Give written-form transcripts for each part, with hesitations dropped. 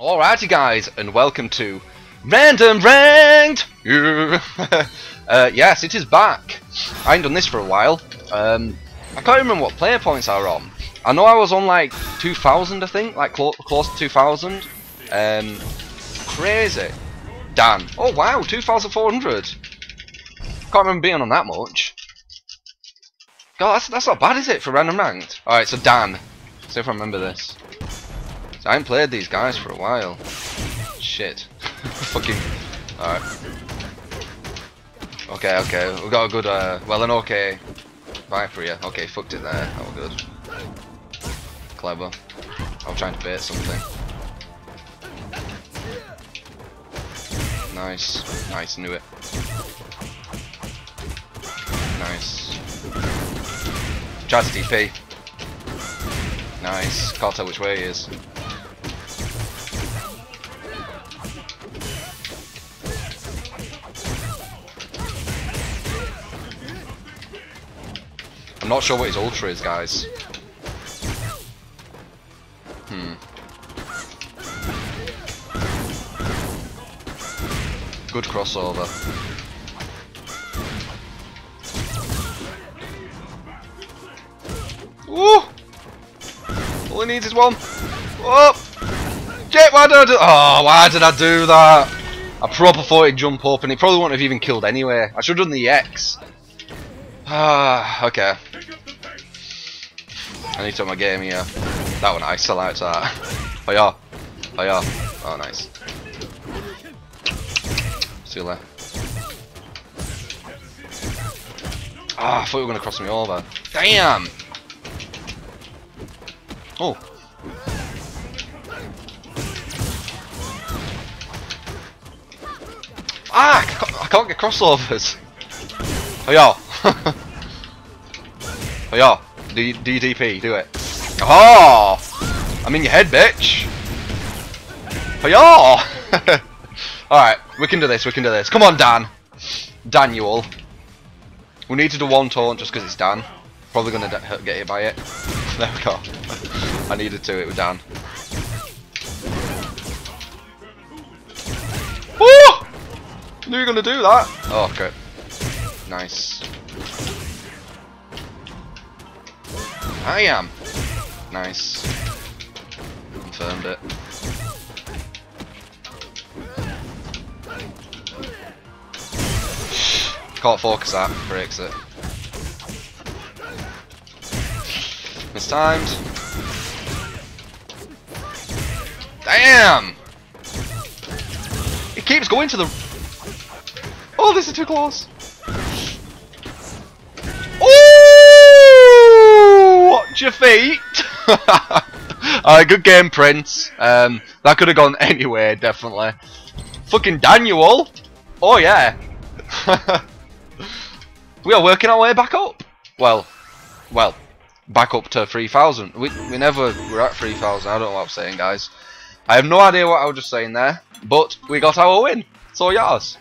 Alrighty guys, and welcome to Random Ranked! Yes, it is back. I ain't done this for a while. I can't remember what player points I were on. I know I was on like 2,000 I think, like close to 2,000. Crazy. Dan. Oh wow, 2,400. Can't remember being on that much. God, that's not bad, is it, for Random Ranked? Alright, so Dan. Let's see if I remember this. So I haven't played these guys for a while. Shit. Fucking. Alright. Okay. We got a good, an okay. Viper here. Okay, fucked it there. That was good. Clever. I was trying to bait something. Nice. Nice, knew it. Nice. Tried to DP. Nice. Can't tell which way he is. I'm not sure what his ultra is, guys. Good crossover. Woo! All he needs is one. Oh! Shit, why did I do that? Oh, why did I do that? I proper thought he'd jump up, and he probably wouldn't have even killed anyway. I should have done the X. Ah, okay. I need to have my game here. That one, I still like that. Oh yeah. Oh yeah. Oh nice. See you later. Ah, I thought you were gonna cross me over. Damn! Oh. Ah, I can't get crossovers. Oh yeah. Oh yeah, DDP, do it. Oh, I'm in your head, bitch. Oh yeah. Alright, we can do this. Come on, Dan. Dan, you all. We need to do one taunt just because it's Dan. Probably going to get hit by it. There we go. I needed to, it with Dan. Oh! Knew you were going to do that. Oh, okay. Nice. I am. Nice. Confirmed it. Can't focus that. Breaks it. Mistimed. Damn! It keeps going to the... Oh, this is too close. Your feet. Alright, good game, Prince. That could have gone anywhere, definitely. Fucking Daniel. Oh yeah. We are working our way back up. Well, back up to 3,000. We never were at 3,000. I don't know what I'm saying, guys. I have no idea what I was just saying there, but we got our win. So yes.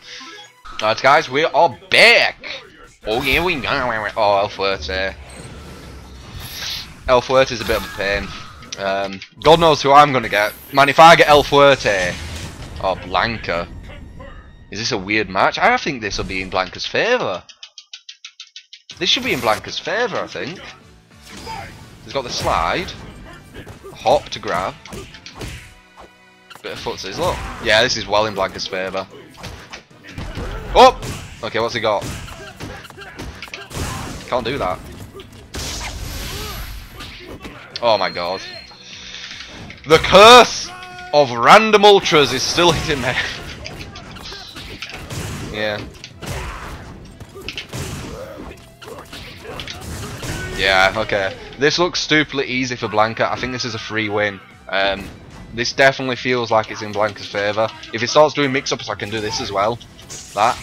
Alright, guys, we are back. Oh yeah, we go. Oh, El Fuerte. El Fuerte is a bit of a pain. God knows who I'm going to get. Man, if I get El Fuerte or Blanka, is this a weird match? I think this will be in Blanka's favour. This should be in Blanka's favour, I think. He's got the slide. Hop to grab. Bit of footsies, look. Yeah, this is well in Blanka's favour. Oh! Okay, what's he got? Can't do that. Oh my god. The curse of random ultras is still hitting me. Yeah. Yeah, okay. This looks stupidly easy for Blanka. I think this is a free win. This definitely feels like it's in Blanka's favour. If it starts doing mix-ups, I can do this as well. That.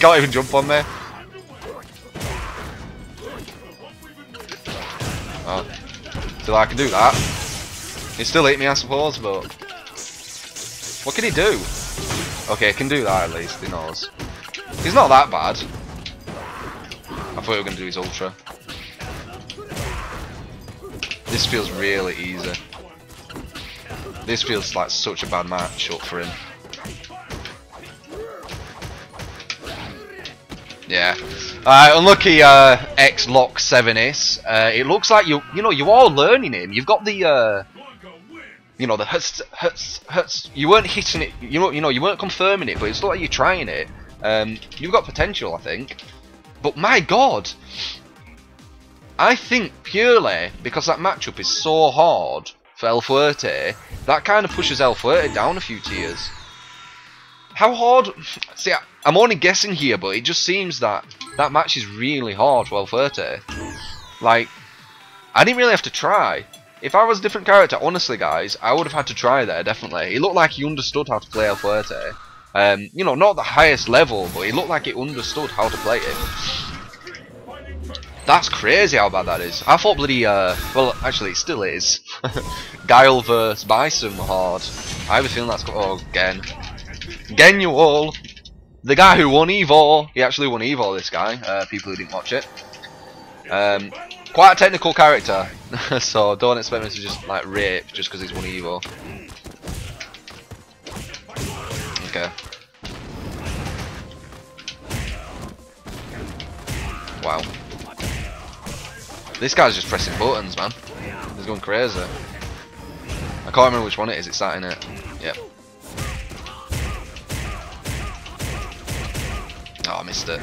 Can't even jump on me. Oh. Still, I can do that. He still hit me, I suppose, but what can he do? Okay, he can do that at least. He knows. He's not that bad. I thought we were going to do his ultra. This feels really easy. This feels like such a bad matchup for him. Yeah. Unlucky X Lock 7s. It looks like you are learning him. You've got the the hurts. You weren't hitting it. You weren't confirming it, but it's not like you're trying it. You've got potential, I think. But my God, I think purely because that matchup is so hard for El Fuerte, that kind of pushes El Fuerte down a few tiers. How hard? See, I'm only guessing here, but it just seems that that match is really hard for El Fuerte. Like, I didn't really have to try. If I was a different character, honestly, guys, I would have had to try there, definitely. He looked like he understood how to play El Fuerte. You know, not the highest level, but he looked like he understood how to play it. That's crazy how bad that is. I thought bloody, well, actually, it still is. Guile vs. Bison were hard. I have a feeling that's... Oh, Gen. Gen, you all! The guy who won Evo. He actually won Evo, this guy, people who didn't watch it. Quite a technical character, so don't expect me to just like rape just because he's won Evo. Okay. Wow. This guy's just pressing buttons, man. He's going crazy. I can't remember which one it is. It's that, in it. Yep. Oh, I missed it.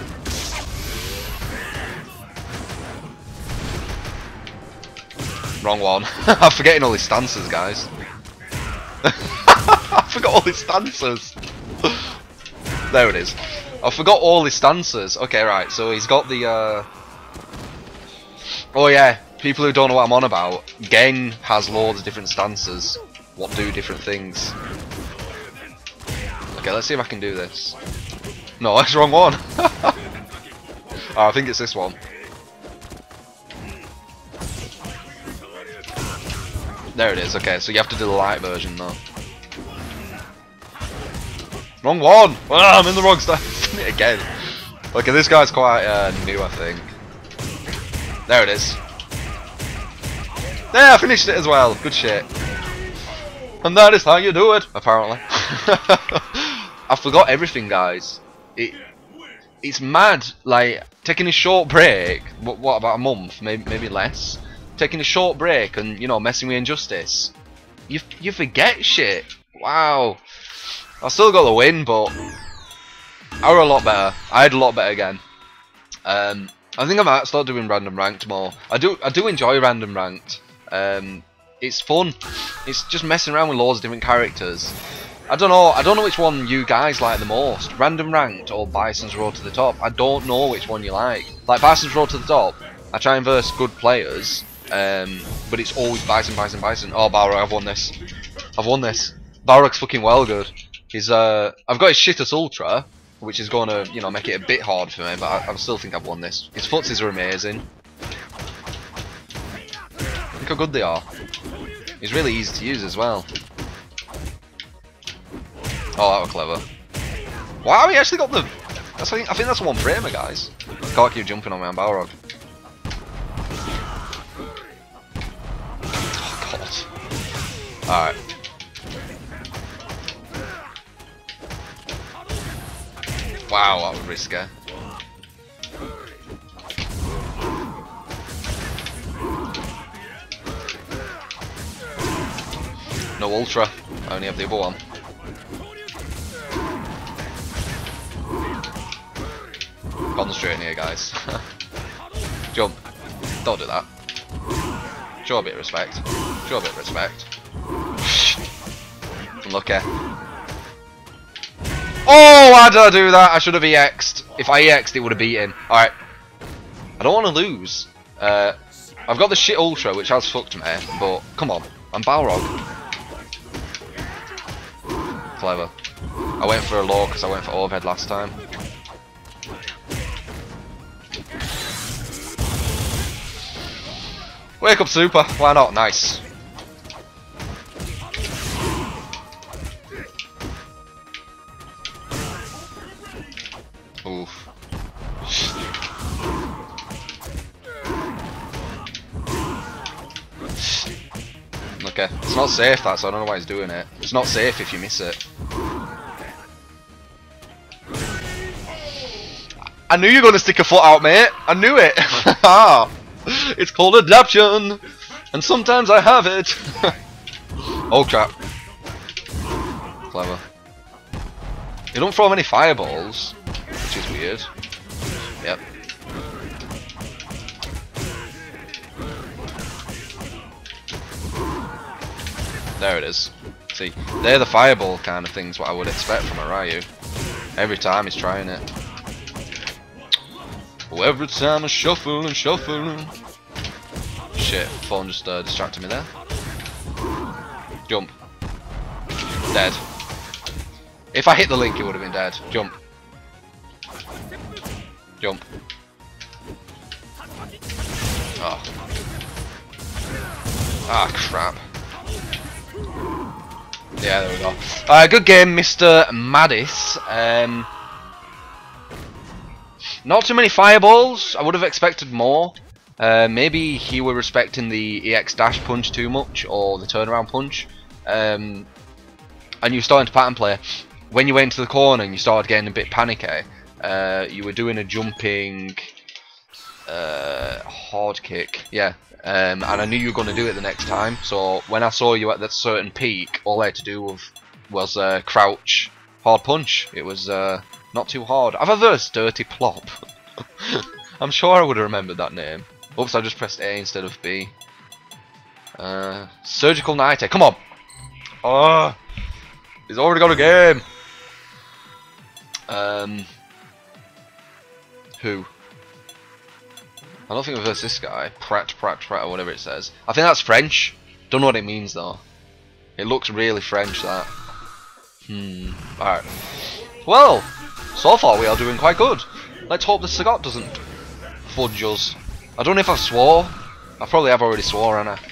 Wrong one. I'm forgetting all his stances, guys. I forgot all his stances. There it is. I forgot all his stances. Okay, right. So he's got the... Oh, yeah. People who don't know what I'm on about. Gen has loads of different stances. What do different things. Okay, let's see if I can do this. No, that's the wrong one. Oh, I think it's this one. There it is, okay, so you have to do the light version though. Wrong one! Ah, I'm in the wrong stuff again. Okay, this guy's quite new, I think. There it is. There, I finished it as well. Good shit. And that is how you do it, apparently. I forgot everything, guys. It's mad, like, taking a short break, what about a month, maybe less? Taking a short break and, you know, messing with Injustice. You forget shit. Wow. I still got the win, but I were a lot better. I had a lot better again. I think I might start doing Random Ranked more. I do enjoy Random Ranked. It's fun. It's just messing around with loads of different characters. I don't know which one you guys like the most. Random Ranked or Bison's Road to the Top. I don't know which one you like. Like Bison's Road to the Top, I try and verse good players. But it's always Bison. Oh, Balrog, I've won this. Balrog's fucking well good. He's I've got his shit at Ultra, which is going to, you know, make it a bit hard for me, but I still think I've won this. His footsies are amazing. Look how good they are. He's really easy to use as well. Oh, that was clever. Wow, he actually got the... That's, I think that's one framer, guys. Can't keep jumping on me on Balrog. Alright. Wow, that was risky. No Ultra. I only have the other one. Concentrating here, guys. Jump. Don't do that. Show a bit of respect. Unlucky. Oh, why did I do that? I should have EX'd. If I EX'd, it would have beaten. Alright. I don't want to lose. I've got the shit Ultra, which has fucked me, but come on. I'm Balrog. Clever. I went for a low because I went for overhead last time. Wake up, Super. Why not? Nice. Oof. Blanka. It's not safe that, so I don't know why he's doing it. It's not safe if you miss it. I knew you were going to stick a foot out, mate. I knew it. It's called adaption. And sometimes I have it. Oh crap. Clever. You don't throw many fireballs, which is weird. Yep. There it is. See, they're the fireball kind of things what I would expect from a Ryu. Every time he's trying it. Oh, every time I shuffle and shuffle. Shit, phone just distracted me there. Jump. Dead. If I hit the link, it would have been dead. Jump. Jump. Oh. Ah, crap. Yeah, there we go. Good game, Mr. Maddis. Not too many fireballs. I would have expected more. Maybe he were respecting the EX dash punch too much, or the turnaround punch. And you were starting to pattern play. When you went into the corner and you started getting a bit panicky, you were doing a jumping hard kick. Yeah. And I knew you were going to do it the next time, so when I saw you at that certain peak, all I had to do was crouch, hard punch. It was not too hard. I've a verse, Dirty Plop. I'm sure I would have remembered that name. Oops, I just pressed A instead of B. Surgical Night, come on! Oh, he's already got a game! Who? I don't think I've heard this guy. Prat, prat, prat, or whatever it says. I think that's French. Don't know what it means though. It looks really French, that. Alright. Well, so far we are doing quite good. Let's hope the Sagat doesn't fudge us. I don't know if I've swore. I probably have already swore, haven't I?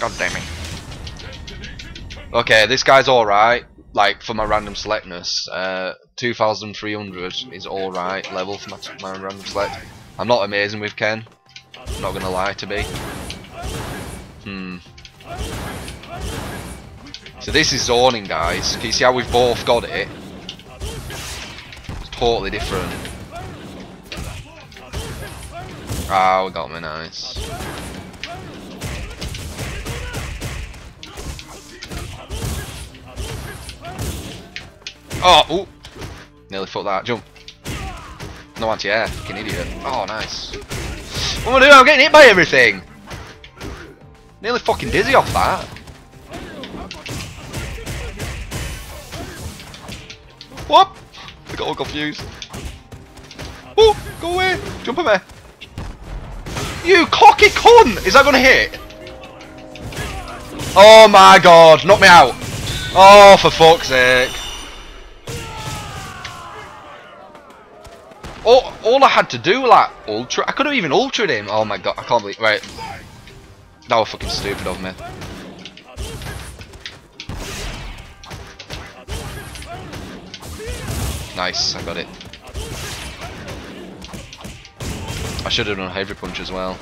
God damn it. Okay, this guy's alright. Like, for my random selectness. 2300 is alright level for my random select. I'm not amazing with Ken. I'm not gonna lie to be. So this is zoning, guys. Can you see how we've both got it? It's totally different. Ah, oh, we got me, nice. Oh, ooh. Nearly fucked that. Jump. No anti-air, fucking idiot. Oh, nice. What am I doing? I'm getting hit by everything. Nearly fucking dizzy off that. Whoop! I got all confused. Oh, go away! Jump at me! You cocky cunt! Is that gonna hit? Oh my god! Knock me out! Oh, for fuck's sake! All I had to do, like, ultra. I could have even ultra'd him. Oh my god, I can't believe. Right. That was fucking stupid of me. Nice, I got it. I should have done a heavy punch as well.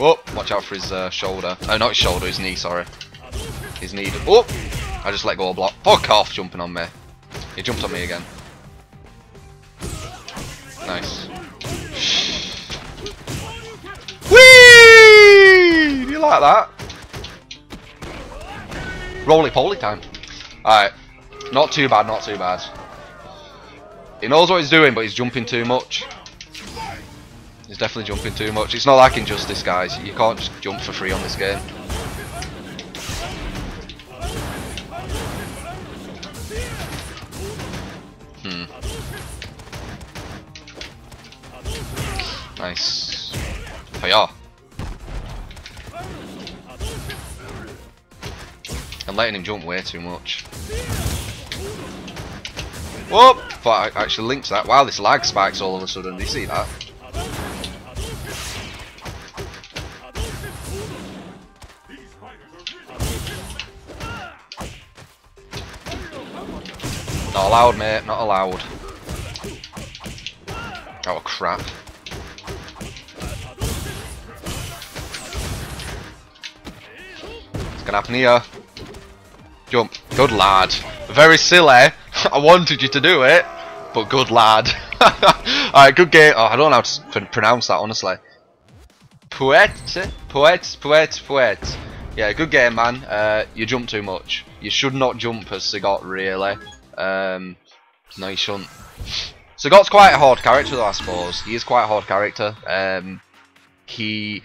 Oh, watch out for his shoulder. Oh, not his shoulder, his knee, sorry. His knee. Oh! I just let go of block. Fuck off jumping on me. He jumped on me again. Nice. Whee! Do you like that? Roly poly time. Alright. Not too bad, not too bad. He knows what he's doing, but he's jumping too much. He's definitely jumping too much. It's not like Injustice, guys. You can't just jump for free on this game. Nice. Hiya. I'm letting him jump way too much. Whoop! Thought I actually linked that. Wow, this lag spikes all of a sudden. Do you see that? Not allowed, mate. Not allowed. Oh, crap. can happen here. Jump. Good lad. Very silly. I wanted you to do it, but good lad. Alright, good game. Oh, I don't know how to pronounce that, honestly. Puete? Puete. Yeah, good game, man. You jumped too much. You should not jump as Sagat, really. No, you shouldn't. Sagat's quite a hard character, though, I suppose. He is quite a hard character. He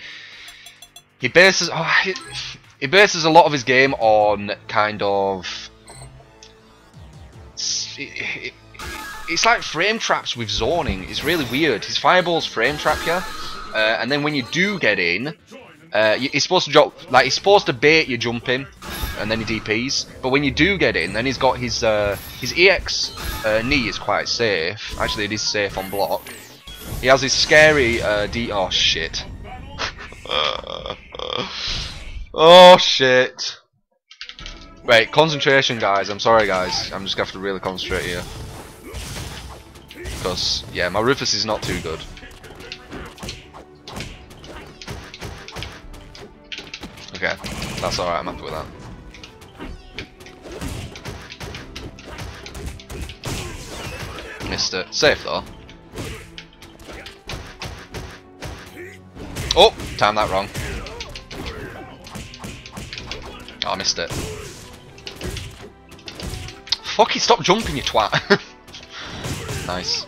bases a lot of his game on kind of... It's like frame traps with zoning. It's really weird. His fireballs frame trap you, and then when you do get in, he's supposed to jump. Like, he's supposed to bait you jumping, and then he DPs. But when you do get in, then he's got his EX knee is quite safe. Actually, it is safe on block. He has his scary Oh shit. Oh shit. Wait, concentration, guys. I'm sorry, guys. I'm just gonna have to really concentrate here. Because, yeah, my Rufus is not too good. Okay, that's alright. I'm happy with that. Missed it. Safe, though. Oh, timed that wrong. Oh, I missed it. Fuck it, stop jumping, you twat. Nice.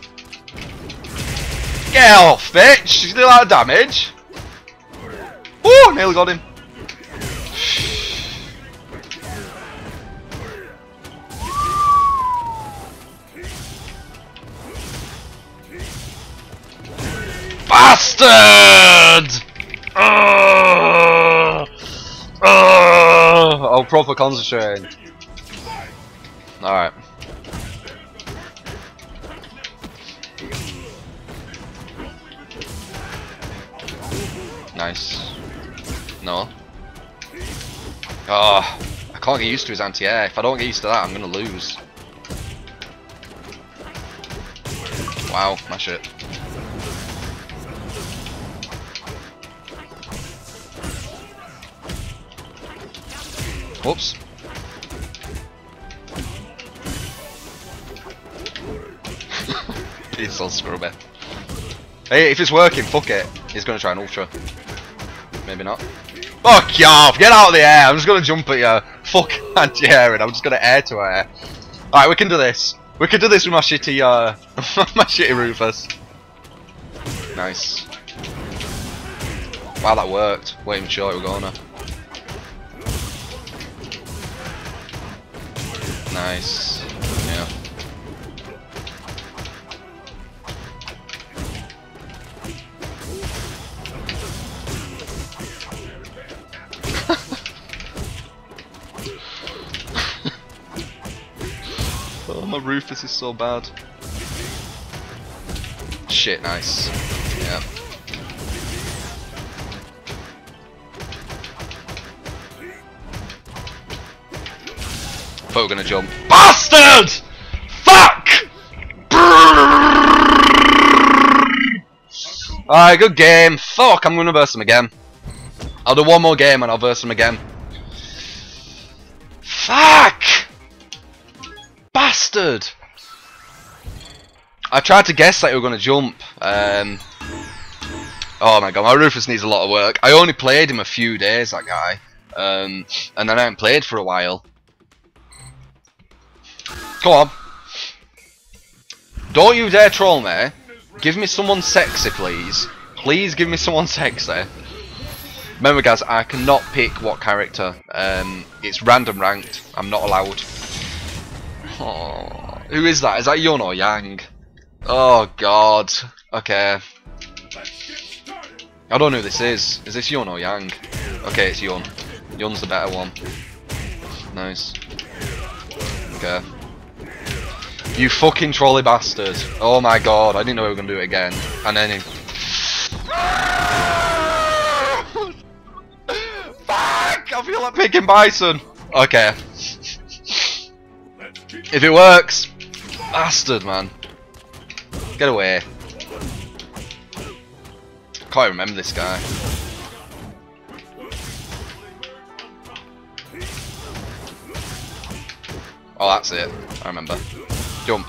Get off, bitch! You did a lot of damage. Woo! Nearly got him. Bastard! Oh, proper concentrating. Alright. Nice. No. Oh, I can't get used to his anti-air. If I don't get used to that, I'm going to lose. Wow, my shit. Whoops. He's so scrubby. Hey, if it's working, fuck it. He's going to try an ultra. Maybe not. Fuck you off! Get out of the air! I'm just going to jump at you. Fuck anti-air, and I'm just going to air to air. Alright, we can do this. We can do this with my shitty, my shitty Rufus. Nice. Wow, that worked. Wait, I'm sure it was gonna. Nice. Yeah. Oh, my Rufus is so bad. Shit, nice. Yeah. But we're gonna jump. Bastard! Fuck! Alright, good game. Fuck, I'm gonna verse him again. I'll do one more game and I'll verse him again. Fuck! Bastard! I tried to guess that you were gonna jump. Oh my god, my Rufus needs a lot of work. I only played him a few days, that guy. And then I haven't played for a while. Come on. Don't you dare troll me. Give me someone sexy, please. Please give me someone sexy. Remember, guys, I cannot pick what character. It's random ranked. I'm not allowed. Oh, who is that? Is that Yun or Yang? Oh, God. Okay. I don't know who this is. Is this Yun or Yang? Okay, it's Yun. Yun's the better one. Nice. Okay. You fucking trolley bastard. Oh my god, I didn't know we were going to do it again. And then he... Fuck! I feel like picking Bison. Okay. If it works. Bastard, man. Get away. Can't remember this guy. Oh, that's it. I remember. Jump.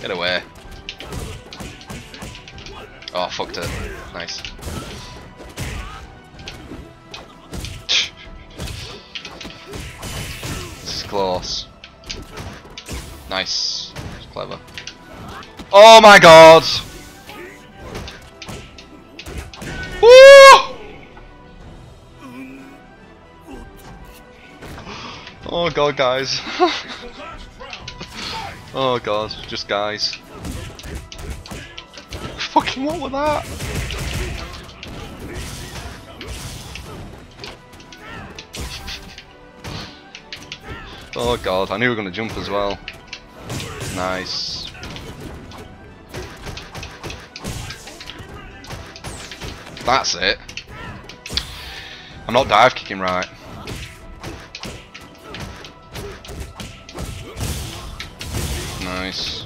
Get away. Oh, fucked it. Nice. This is close. Nice. It's clever. Oh my god! Woo! Oh god, guys. Oh god, just guys. Fucking what was that? Oh god, I knew we were gonna jump as well. Nice. That's it. I'm not dive kicking right. Nice.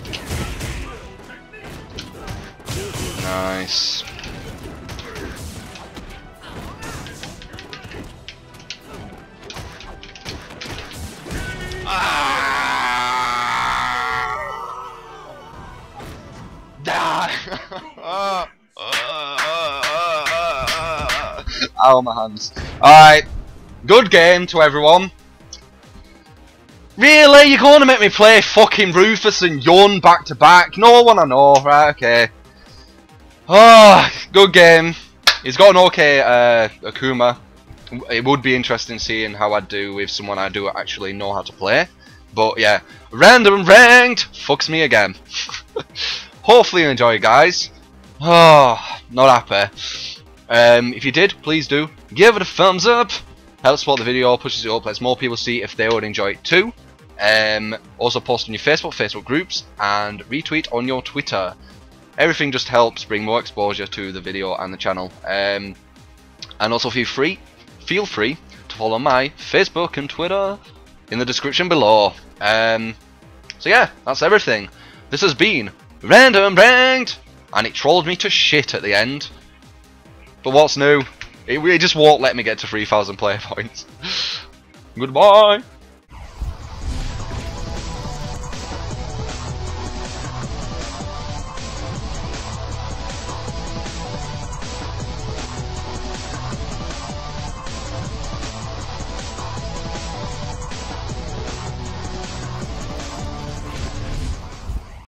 Nice. Ah! Ow, my hands. Alright. Good game to everyone. Really? You're going to make me play fucking Rufus and Yun back to back? No one I know. Right, okay. Oh, good game. He's got an okay Akuma. It would be interesting seeing how I do with someone I do actually know how to play. But yeah, Random Ranked fucks me again. Hopefully you enjoy, guys. Oh, not happy. If you did, please do give it a thumbs up. Help support the video, pushes it up, lets more people see if they would enjoy it too. Also post on your Facebook groups, and retweet on your Twitter. Everything just helps bring more exposure to the video and the channel. And also feel free to follow my Facebook and Twitter in the description below. So yeah, that's everything. This has been Random Ranked, and it trolled me to shit at the end. But what's new? It just won't let me get to 3,000 player points. Goodbye.